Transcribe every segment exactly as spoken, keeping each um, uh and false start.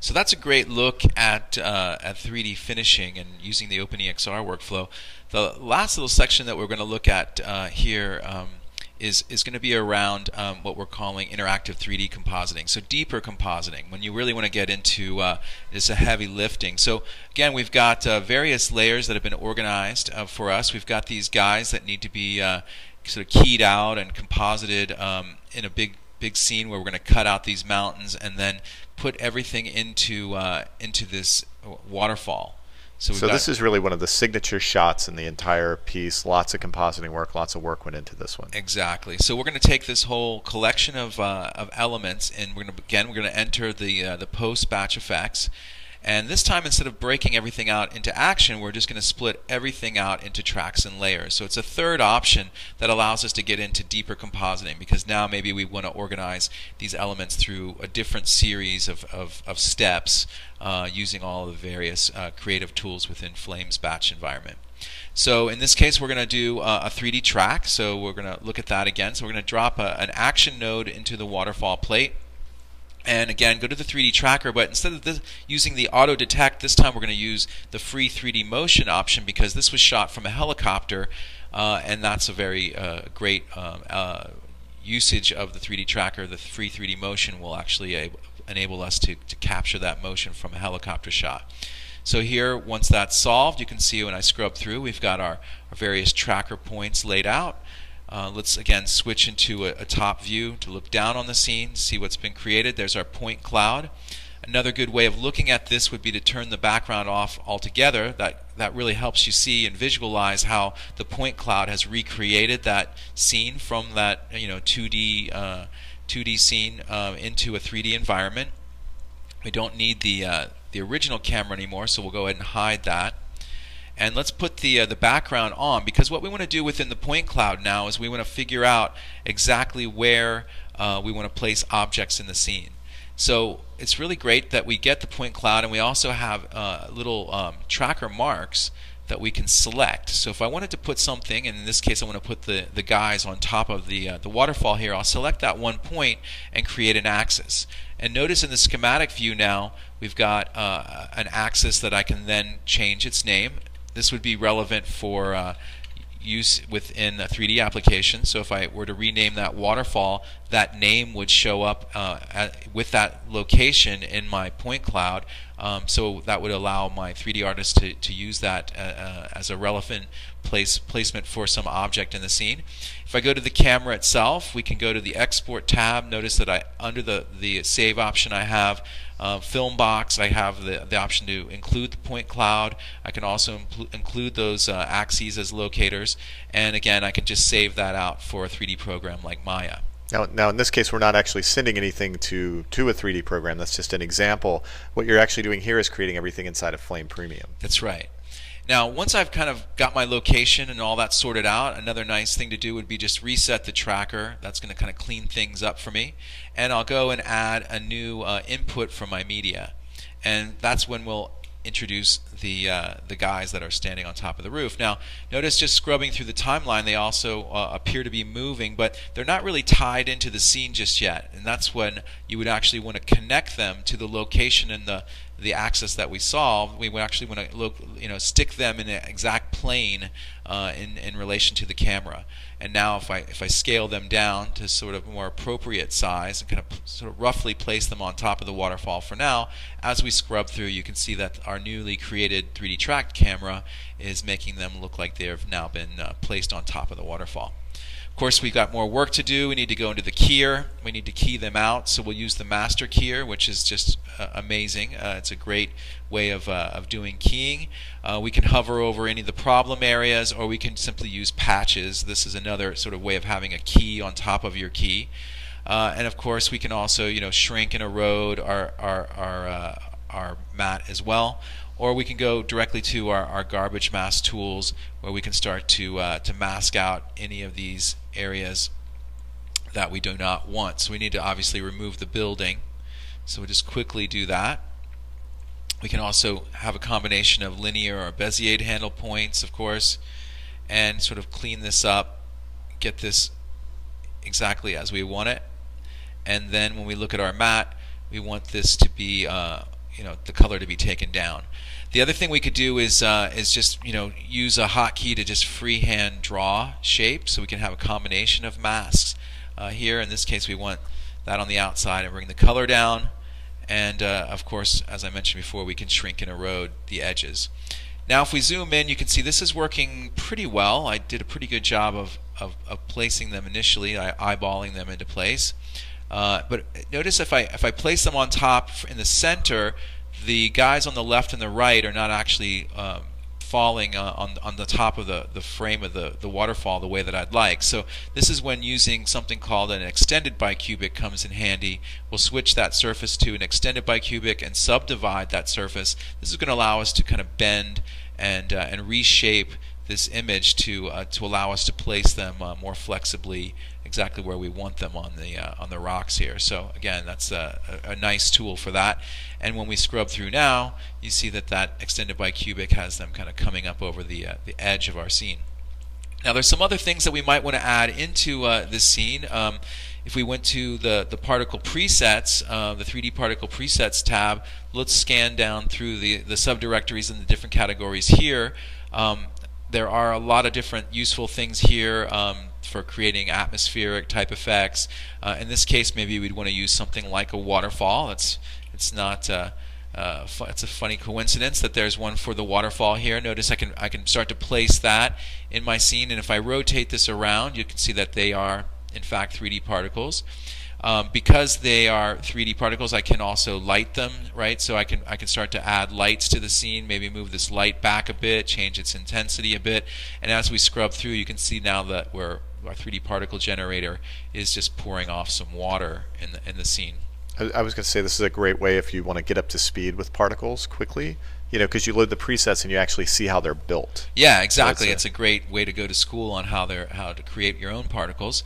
So that's a great look at uh, at three D finishing and using the OpenEXR workflow. The last little section that we're going to look at uh, here um, is is going to be around um, what we're calling interactive three D compositing. So deeper compositing, when you really want to get into uh, this heavy lifting. So again, we've got uh, various layers that have been organized uh, for us. We've got these guys that need to be uh, sort of keyed out and composited um, in a big big scene where we're going to cut out these mountains and then put everything into uh, into this waterfall. So, so this is really one of the signature shots in the entire piece. Lots of compositing work, lots of work went into this one. Exactly. So we're going to take this whole collection of uh, of elements, and we're going to again we're going to enter the uh, the post batch effects. And this time, instead of breaking everything out into action, we're just going to split everything out into tracks and layers. So it's a third option that allows us to get into deeper compositing, because now maybe we want to organize these elements through a different series of, of, of steps uh, using all the various uh, creative tools within Flame's batch environment. So in this case, we're going to do uh, a three D track. So we're going to look at that again. So we're going to drop a, an action node into the waterfall plate. And again, go to the three D tracker, but instead of this, using the auto detect, this time we're going to use the free three D motion option, because this was shot from a helicopter, uh, and that's a very uh, great um, uh, usage of the three D tracker. The free three D motion will actually ab enable us to, to capture that motion from a helicopter shot. So here, once that's solved, you can see when I scrub through, we've got our, our various tracker points laid out. Uh, let's again switch into a, a top view to look down on the scene, see what's been created. There's our point cloud. Another good way of looking at this would be to turn the background off altogether. That, that really helps you see and visualize how the point cloud has recreated that scene from that, you know, two D uh, two D scene uh, into a three D environment. We don't need the uh, the original camera anymore, so we'll go ahead and hide that. And let's put the, uh, the background on, because what we want to do within the point cloud now is we want to figure out exactly where uh, we want to place objects in the scene. So it's really great that we get the point cloud, and we also have uh, little um, tracker marks that we can select. So if I wanted to put something, and in this case I want to put the, the guys on top of the, uh, the waterfall here, I'll select that one point and create an axis. And notice in the schematic view now we've got uh, an axis that I can then change its name. This would be relevant for uh, use within a three D application. So if I were to rename that waterfall, that name would show up uh, at, with that location in my point cloud. Um, so that would allow my three D artist to, to use that uh, uh, as a relevant place, placement for some object in the scene. If I go to the camera itself, we can go to the Export tab. Notice that I, under the, the Save option, I have Uh, film box. I have the, the option to include the point cloud. I can also include those uh, axes as locators, and again I can just save that out for a three D program like Maya. Now, now in this case we're not actually sending anything to, to a three D program, that's just an example. What you're actually doing here is creating everything inside of Flame Premium. That's right. Now once I've kind of got my location and all that sorted out, another nice thing to do would be just reset the tracker. That's going to kind of clean things up for me, and I'll go and add a new uh, input from my media, and that's when we'll introduce the uh, the guys that are standing on top of the roof. Now notice, just scrubbing through the timeline, they also uh, appear to be moving, but they're not really tied into the scene just yet, and that's when you would actually want to connect them to the location and the the axis that we solved. We would actually want to look, you know, stick them in an exact plane uh, in in relation to the camera. And now, if I if I scale them down to sort of more appropriate size and kind of sort of roughly place them on top of the waterfall for now, as we scrub through, you can see that our newly created three D tracked camera is making them look like they have now been uh, placed on top of the waterfall. Of course, we've got more work to do. We need to go into the keyer. We need to key them out, so we'll use the master keyer, which is just uh, amazing. Uh, it's a great way of, uh, of doing keying. Uh, we can hover over any of the problem areas, or we can simply use patches. This is another sort of way of having a key on top of your key. Uh, and of course, we can also, you know, shrink and erode our, our, our, uh, our mat as well. Or we can go directly to our, our garbage mask tools, where we can start to uh, to mask out any of these areas that we do not want. So we need to obviously remove the building. So we'll just quickly do that. We can also have a combination of linear or Bezier handle points, of course, and sort of clean this up, get this exactly as we want it. And then when we look at our mat, we want this to be uh, you know, the color to be taken down. The other thing we could do is uh, is just, you know, use a hotkey to just freehand draw shapes, so we can have a combination of masks. Uh, here, in this case, we want that on the outside and bring the color down. And uh, of course, as I mentioned before, we can shrink and erode the edges. Now, if we zoom in, you can see this is working pretty well. I did a pretty good job of of, of placing them initially, I, eyeballing them into place. Uh, but notice if I if I place them on top in the center, the guys on the left and the right are not actually um, falling uh, on on the top of the the frame of the the waterfall the way that I'd like. So this is when using something called an extended bicubic comes in handy. We'll switch that surface to an extended bicubic and subdivide that surface. This is going to allow us to kind of bend and uh, and reshape this image to uh, to allow us to place them uh, more flexibly exactly where we want them on the uh, on the rocks here. So again, that's a, a nice tool for that. And when we scrub through now, you see that that extended bicubic has them kind of coming up over the uh, the edge of our scene. Now, there's some other things that we might want to add into uh, this scene. Um, if we went to the the particle presets, uh, the three D particle presets tab, let's scan down through the the subdirectories and the different categories here. Um, There are a lot of different useful things here um, for creating atmospheric type effects. Uh, in this case, maybe we'd want to use something like a waterfall. It's it's not uh, uh, it's a funny coincidence that there's one for the waterfall here. Notice I can I can start to place that in my scene, and if I rotate this around, you can see that they are in fact three D particles. Um, because they are three D particles, I can also light them, right? So I can I can start to add lights to the scene, maybe move this light back a bit, change its intensity a bit, and as we scrub through, you can see now that we're, our three D particle generator is just pouring off some water in the, in the scene. I, I was going to say, this is a great way if you want to get up to speed with particles quickly. You know, because you load the presets and you actually see how they're built. Yeah, exactly. So it's, a, it's a great way to go to school on how they're how to create your own particles.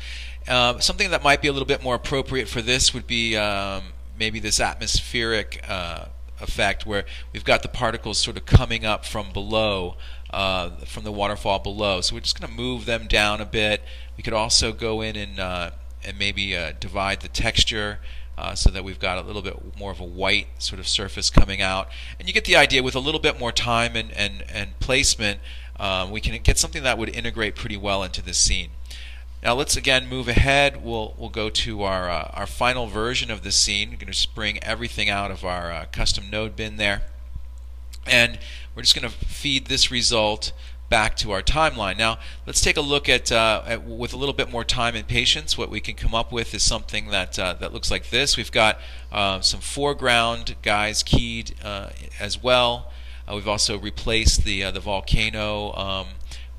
Uh, something that might be a little bit more appropriate for this would be um, maybe this atmospheric uh, effect, where we've got the particles sort of coming up from below, uh, from the waterfall below. So we're just going to move them down a bit. We could also go in and uh, and maybe uh, divide the texture. Uh, so that we've got a little bit more of a white sort of surface coming out, and you get the idea. With a little bit more time and and and placement, um, we can get something that would integrate pretty well into this scene. Now let's again move ahead. We'll we'll go to our uh, our final version of this scene. We're going to just bring everything out of our uh, custom node bin there, and we're just going to feed this result back to our timeline. Now let's take a look at, uh, at, with a little bit more time and patience, what we can come up with is something that uh, that looks like this. We've got uh, some foreground guys keyed uh, as well. Uh, we've also replaced the uh, the volcano um,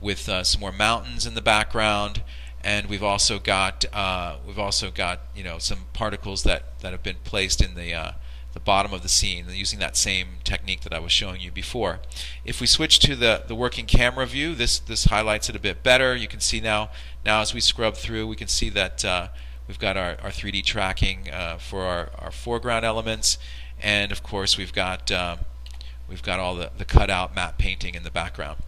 with uh, some more mountains in the background, and we've also got uh, we've also got you know some particles that that have been placed in the uh, the bottom of the scene, using that same technique that I was showing you before. If we switch to the the working camera view, this this highlights it a bit better. You can see now now as we scrub through, we can see that uh, we've got our, our three D tracking uh, for our, our foreground elements, and of course we've got um, we've got all the the cutout matte painting in the background.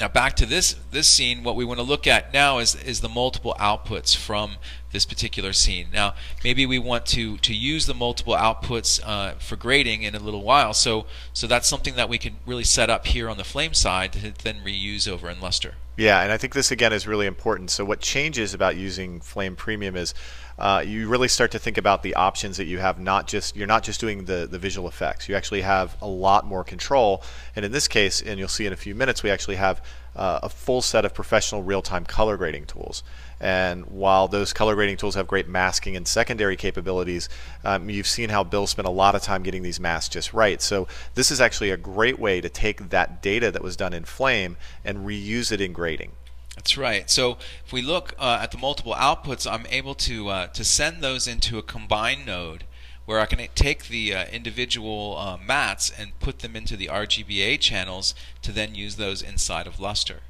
Now back to this this scene, what we want to look at now is is the multiple outputs from this particular scene. Now maybe we want to to use the multiple outputs uh, for grading in a little while, so so that's something that we can really set up here on the Flame side to then reuse over in Lustre. Yeah, and I think this again is really important. So what changes about using Flame Premium is uh, you really start to think about the options that you have. Not just you're not just doing the the visual effects. You actually have a lot more control. And in this case, and you'll see in a few minutes, we actually have uh, a full set of professional real-time color grading tools. And while those color grading tools have great masking and secondary capabilities, um, you've seen how Bill spent a lot of time getting these masks just right. So this is actually a great way to take that data that was done in Flame and reuse it in grading. That's right. So if we look uh, at the multiple outputs, I'm able to uh, to send those into a combine node, where I can take the uh, individual uh, mats and put them into the R G B A channels to then use those inside of Lustre.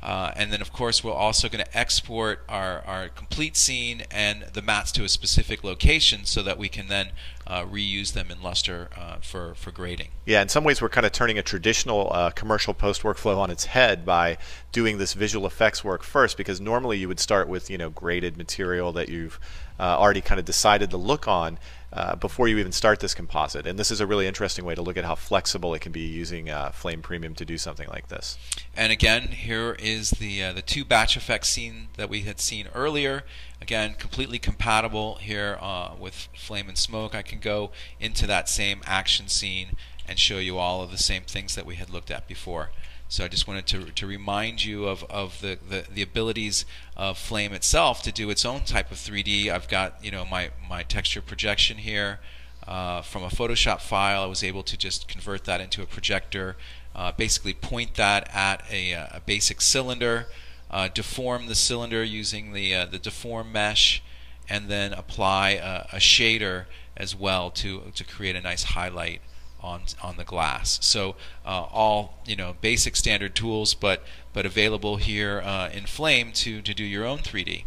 Uh, and then, of course, we're also going to export our, our complete scene and the mats to a specific location, so that we can then uh, reuse them in Lustre uh, for, for grading. Yeah, in some ways we're kind of turning a traditional uh, commercial post workflow on its head by doing this visual effects work first, because normally you would start with, you know, graded material that you've uh, already kind of decided to look on Uh, before you even start this composite. And this is a really interesting way to look at how flexible it can be using uh, Flame Premium to do something like this. And again, here is the uh, the two batch effects scene that we had seen earlier. Again, completely compatible here uh, with Flame and Smoke. I can go into that same action scene and show you all of the same things that we had looked at before. So I just wanted to, to remind you of, of the, the, the abilities of Flame itself to do its own type of three D. I've got, you know, my, my texture projection here uh, from a Photoshop file. I was able to just convert that into a projector, uh, basically point that at a, a basic cylinder, uh, deform the cylinder using the, uh, the deform mesh, and then apply a, a shader as well to, to create a nice highlight on on the glass. So uh, all, you know, basic standard tools, but but available here uh, in Flame to to do your own three D.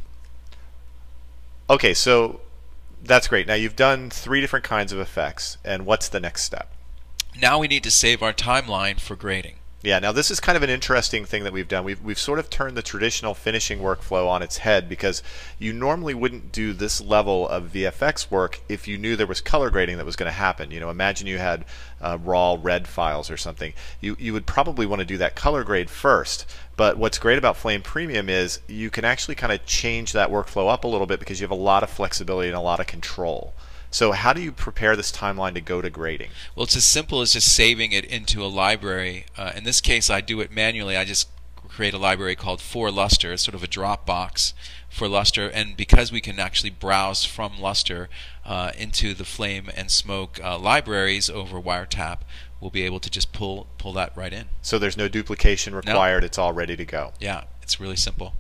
Okay, so that's great. Now you've done three different kinds of effects, and what's the next step? Now we need to save our timeline for grading. Yeah, now this is kind of an interesting thing that we've done. We've, we've sort of turned the traditional finishing workflow on its head, because you normally wouldn't do this level of V F X work if you knew there was color grading that was going to happen. You know, imagine you had uh, raw red files or something. You, you would probably want to do that color grade first. But what's great about Flame Premium is you can actually kind of change that workflow up a little bit, because you have a lot of flexibility and a lot of control. So how do you prepare this timeline to go to grading? Well, it's as simple as just saving it into a library. Uh, in this case, I do it manually. I just create a library called For Lustre. It's sort of a Dropbox for Lustre. And because we can actually browse from Lustre uh, into the Flame and Smoke uh, libraries over Wiretap, we'll be able to just pull, pull that right in. So there's no duplication required. No. It's all ready to go. Yeah, it's really simple.